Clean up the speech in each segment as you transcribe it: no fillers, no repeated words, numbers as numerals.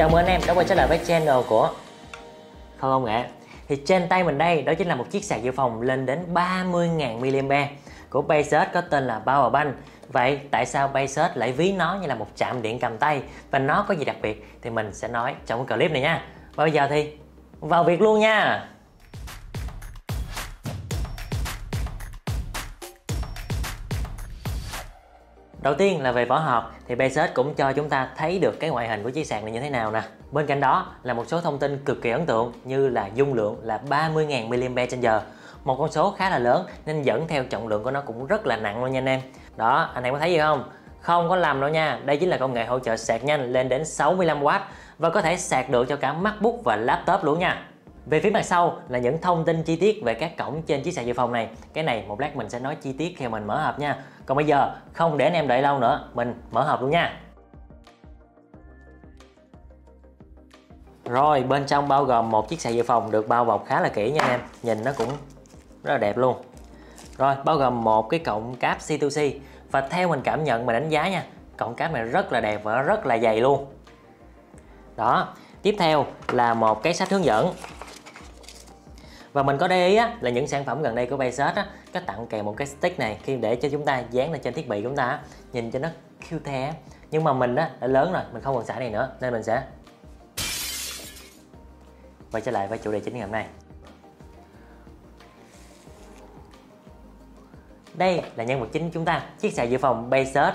Chào mừng anh em đã quay trở lại với channel của Không Không Nghệ. Thì trên tay mình đây đó chính là một chiếc sạc dự phòng lên đến 30.000 mAh của Baseus có tên là Power Bank. Vậy tại sao Baseus lại ví nó như là một trạm điện cầm tay và nó có gì đặc biệt thì mình sẽ nói trong cái clip này nha. Và bây giờ thì vào việc luôn nha. Đầu tiên là về vỏ hộp thì Baseus cũng cho chúng ta thấy được cái ngoại hình của chiếc sạc này như thế nào nè. Bên cạnh đó là một số thông tin cực kỳ ấn tượng như là dung lượng là 30.000 mAh, một con số khá là lớn nên dẫn theo trọng lượng của nó cũng rất là nặng luôn nha anh em. Đó, anh em có thấy gì không? Không có lầm đâu nha, đây chính là công nghệ hỗ trợ sạc nhanh lên đến 65W và có thể sạc được cho cả MacBook và laptop luôn nha. Về phía mặt sau là những thông tin chi tiết về các cổng trên chiếc sạc dự phòng này. Cái này một lát mình sẽ nói chi tiết khi mình mở hộp nha. Còn bây giờ không để anh em đợi lâu nữa, mình mở hộp luôn nha. Rồi, bên trong bao gồm một chiếc sạc dự phòng được bao bọc khá là kỹ nha anh em. Nhìn nó cũng rất là đẹp luôn. Rồi, bao gồm một cái cổng cáp C2C. Và theo mình cảm nhận, mình đánh giá nha, cổng cáp này rất là đẹp và rất là dày luôn. Đó, tiếp theo là một cái sách hướng dẫn. Và mình có để ý á, là những sản phẩm gần đây của Baseus á, có tặng kèm một cái stick này khi để cho chúng ta dán lên trên thiết bị chúng ta á, nhìn cho nó cute á. Nhưng mà mình á, đã lớn rồi, mình không còn xài này nữa nên mình sẽ quay trở lại với chủ đề chính ngày hôm nay. Đây là nhân vật chính chúng ta, chiếc sạc dự phòng Baseus.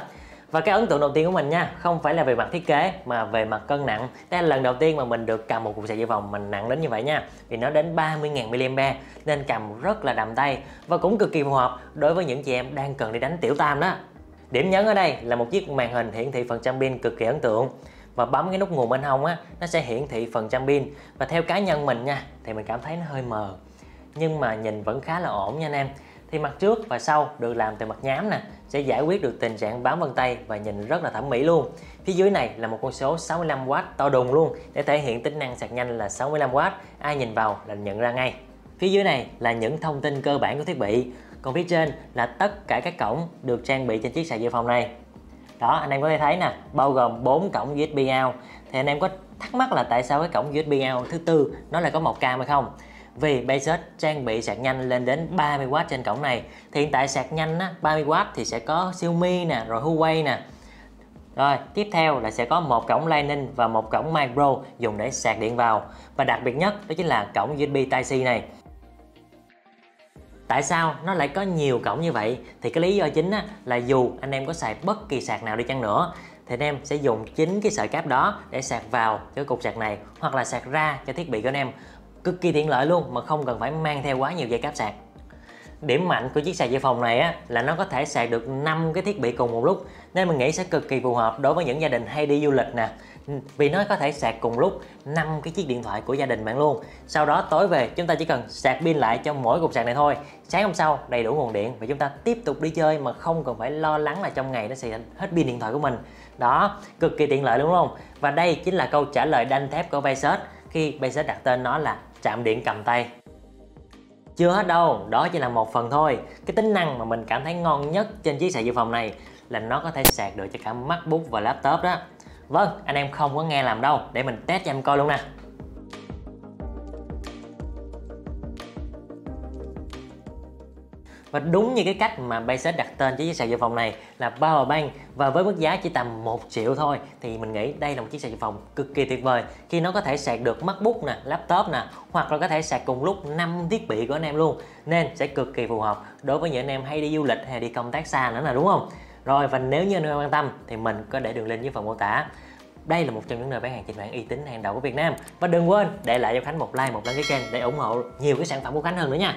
Và cái ấn tượng đầu tiên của mình nha, không phải là về mặt thiết kế mà về mặt cân nặng. Đây là lần đầu tiên mà mình được cầm một cục sạc dự phòng mình nặng đến như vậy nha. Vì nó đến 30.000 mAh nên cầm rất là đầm tay và cũng cực kỳ phù hợp đối với những chị em đang cần đi đánh tiểu tam đó. Điểm nhấn ở đây là một chiếc màn hình hiển thị phần trăm pin cực kỳ ấn tượng. Và bấm cái nút nguồn bên hông á, nó sẽ hiển thị phần trăm pin. Và theo cá nhân mình nha, thì mình cảm thấy nó hơi mờ. Nhưng mà nhìn vẫn khá là ổn nha anh em. Thì mặt trước và sau được làm từ mặt nhám nè, sẽ giải quyết được tình trạng bám vân tay và nhìn rất là thẩm mỹ luôn. Phía dưới này là một con số 65W to đùng luôn để thể hiện tính năng sạc nhanh là 65W, ai nhìn vào là nhận ra ngay. Phía dưới này là những thông tin cơ bản của thiết bị, còn phía trên là tất cả các cổng được trang bị trên chiếc sạc dự phòng này. Đó, anh em có thể thấy nè, bao gồm 4 cổng USB out. Thì anh em có thắc mắc là tại sao cái cổng USB out thứ tư nó lại có màu cam hay không? Vì Baseus trang bị sạc nhanh lên đến 30W trên cổng này. Thì hiện tại sạc nhanh á, 30W thì sẽ có Xiaomi nè, rồi Huawei nè. Rồi, tiếp theo là sẽ có một cổng Lightning và một cổng Micro dùng để sạc điện vào. Và đặc biệt nhất đó chính là cổng USB Type-C này. Tại sao nó lại có nhiều cổng như vậy? Thì cái lý do chính á, là dù anh em có xài bất kỳ sạc nào đi chăng nữa thì anh em sẽ dùng chính cái sợi cáp đó để sạc vào cho cục sạc này hoặc là sạc ra cho thiết bị của anh em. Cực kỳ tiện lợi luôn mà không cần phải mang theo quá nhiều dây cáp sạc. Điểm mạnh của chiếc sạc dự phòng này á, là nó có thể sạc được 5 cái thiết bị cùng một lúc. Nên mình nghĩ sẽ cực kỳ phù hợp đối với những gia đình hay đi du lịch nè. Vì nó có thể sạc cùng lúc 5 cái chiếc điện thoại của gia đình bạn luôn. Sau đó tối về chúng ta chỉ cần sạc pin lại cho mỗi cục sạc này thôi. Sáng hôm sau đầy đủ nguồn điện và chúng ta tiếp tục đi chơi mà không cần phải lo lắng là trong ngày nó sẽ hết pin điện thoại của mình. Đó, cực kỳ tiện lợi đúng không? Và đây chính là câu trả lời đanh thép của Baseus khi Baseus đặt tên nó là trạm điện cầm tay. Chưa hết đâu, đó chỉ là một phần thôi. Cái tính năng mà mình cảm thấy ngon nhất trên chiếc sạc dự phòng này là nó có thể sạc được cho cả MacBook và laptop đó. Vâng, anh em không có nghe làm đâu, để mình test cho em coi luôn nè. Và đúng như cái cách mà Baseus đặt tên cho chiếc sạc dự phòng này là Power Bank và với mức giá chỉ tầm 1 triệu thôi thì mình nghĩ đây là một chiếc sạc dự phòng cực kỳ tuyệt vời khi nó có thể sạc được MacBook nè, laptop nè hoặc là có thể sạc cùng lúc 5 thiết bị của anh em luôn nên sẽ cực kỳ phù hợp đối với những anh em hay đi du lịch hay đi công tác xa nữa là đúng không? Rồi và nếu như anh em quan tâm thì mình có để đường link dưới phần mô tả. Đây là một trong những nơi bán hàng chính hãng uy tín hàng đầu của Việt Nam và đừng quên để lại cho Khánh một like, một đăng ký kênh để ủng hộ nhiều cái sản phẩm của Khánh hơn nữa nha.